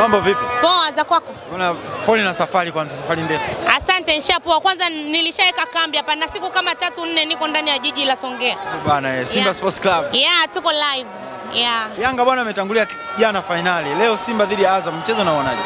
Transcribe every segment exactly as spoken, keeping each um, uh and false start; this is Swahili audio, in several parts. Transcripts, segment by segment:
Mambo vipi? Poa za kwako? Bwana pole na safari kwanza safari ndefu. Asante nishapoa. Kwanza nilishaweka kambi hapa na siku kama tatu nne niko ndani ya jiji la Songea. Bwana Simba yeah. Sports Club. Yeah, tuko live. Yeah. Yanga bwana ametangulia jana finali. Leo Simba dhidi ya Azam mchezo naonaje?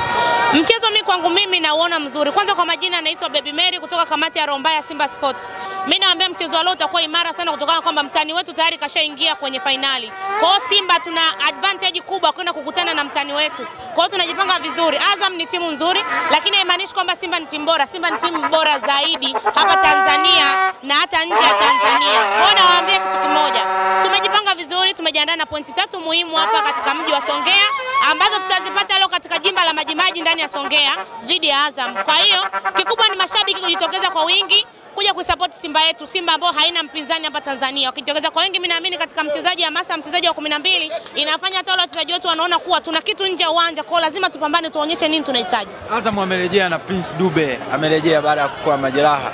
Mchezo mimi kwangu mimi naona mzuri. Kwanza kwa majina naitwa Baby Mary kutoka kamati ya Rombaya Simba Sports. Mimi naambia mchezo leo utakuwa imara sana kutokana kwamba mtani wetu tayari kashaingia kwenye finali. Kwa hiyo Simba tuna advantage kubwa kwenda kukutana na mtani wetu. Kwa hiyo tunajipanga vizuri. Azam ni timu nzuri lakini haimaanishi kwamba Simba ni timu bora. Simba ni timu bora zaidi hapa Tanzania na hata nje ya Tanzania. Kwa nawaambia kitu kimoja. Tumejipanga vizuri, tumejiandaa na pointi tatu muhimu hapa katika mji wa Songea ambazo tutazipata leo katika jimba la Majimaji ndani ya Songea dhidi ya Azam. Kwa hiyo kikubwa ni mashabiki kujitokeza kwa wingi kuja kusupport Simba yetu, Simba ambao haina mpinzani hapa Tanzania. Wakitokeza kwa wengi mimi naamini katika mchezaji Hamasa, mchezaji wa kumi na mbili, inafanya hata wale wachezaji wetu wanaona kuwa tuna kitu nje uwanja. Kwa lazima tupambane tuonyeshe nini tunahitaji. Azam amerejea na Prince Dube, amerejea baada ya kukoa majeraha.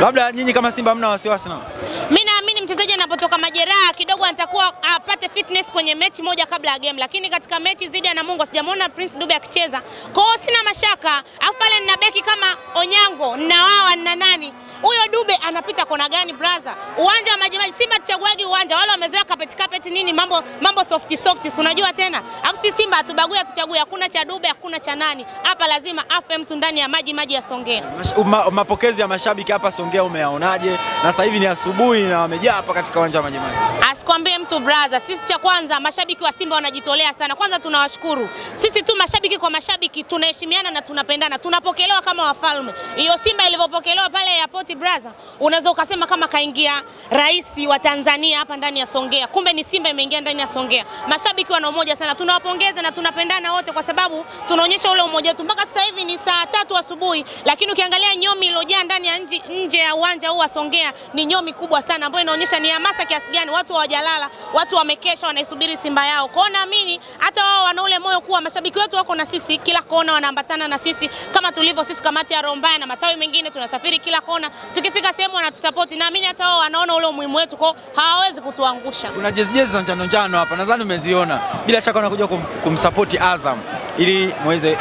Labda nyinyi kama Simba mna wasiwasi nao? Mimi naamini mchezaji anapotoka majeraha kidogo atakuwa apate fitness kwenye mechi moja kabla ya game, lakini katika mechi zidi na Mungu sijamuona Prince Dube akicheza. Kwa hiyo sina mashaka. Alafu pale nina beki kama Onyango, na wao na nani? Huyo Dube anapita kona gani brother? Uwanja wa Majimaji Simba tuchaguagi uwanja. Wale wamezoea carpet carpet nini mambo mambo soft soft unajua tena. Alafu si Simba atubagui atuchague hakuna cha Dube hakuna cha nani. Hapa lazima afe mtu ndani ya maji maji ya Songea. Ma, mapokezi ya mashabiki hapa Songea umeaonaje? Na sasa hivi ni asubuhi na wamejaa hapa katika uwanja wa Majimaji. Asikwambie mtu brother, sisi cha kwanza mashabiki wa Simba wanajitolea sana. Kwanza tunawashukuru. Sisi tu mashabiki kwa mashabiki tunaheshimiana na tunapendana. Tunapokelewa kama wafalme. Hiyo Simba ilivopokelewa pale ya poti brother, unaweza ukasema kama kaingia raisi wa Tanzania hapa ndani ya Songea. Kumbe ni Simba imeingia ndani ya Songea. Mashabiki wana umoja sana. Tunawapongeza na tunapendana wote kwa sababu tunaonyesha ule umoja wetu. Mpaka sasa hivi ni saa tatu asubuhi, lakini ukiangalia nyomi ilojaa ndani ya nje, nje ya uwanja huu wa Songea ni nyomi kubwa sana ambayo inaonyesha ni hamasa kiasi gani watu hawajalala, watu wamekesha wanaisubiri Simba yao. Kwa hiyo naamini hata wao wana ule moyo kuwa mashabiki wetu wako na sisi kila kona, wanaambatana na sisi kama tulivyo sisi kamati ya Rombaya na matawi mengine tunasafiri kila kona. Tukifika sehemu wanatusupport. Naamini hata wao wanaona ule umuhimu wetu kwa hawawezi kutuangusha. Kuna jezi jezi za njano njano hapa. Nadhani umeziona. Bila shaka wanakuja kum, kumsupport Azam ili muweze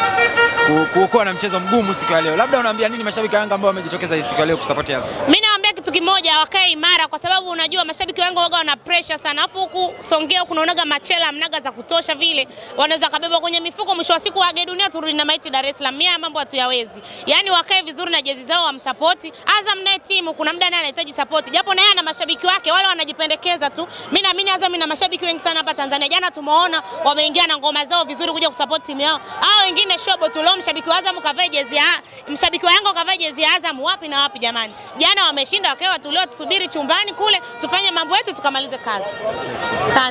kuokoa na mchezo mgumu siku ya leo. Labda unaambia nini mashabiki Yanga ambao wamejitokeza hii siku ya leo kusupport Azam? Mimi naambia kitu kimoja, wakae imara kwa sababu unajua mashabiki Yanga waga wana pressure sana. Afu huku Songea kunaonaga machela mnaga za kutosha vile. Wanaweza kabeba kwenye mifuko mwisho wa siku waage dunia turudi na maiti Dar es Salaam. Mimi mambo hatuyawezi. Yaani wakae vizuri na jezi zao wamsupport. Azam naye timu kuna muda naye anahitaji support. Japo naye ana mashabiki wake wale wanajipendekeza tu. Mimi naamini Azam ina mashabiki wengi sana hapa Tanzania. Jana tumeona wameingia na ngoma zao vizuri kuja kusupport timu yao. Hao wengine shobo tu. Mshabiki wa Azam kavaa jezi ya mshabiki wa Yanga kavaa jezi ya Azam wapi na wapi jamani. Jana wameshinda wakae watu leo tusubiri chumbani kule tufanye mambo yetu tukamalize kazi. Asante.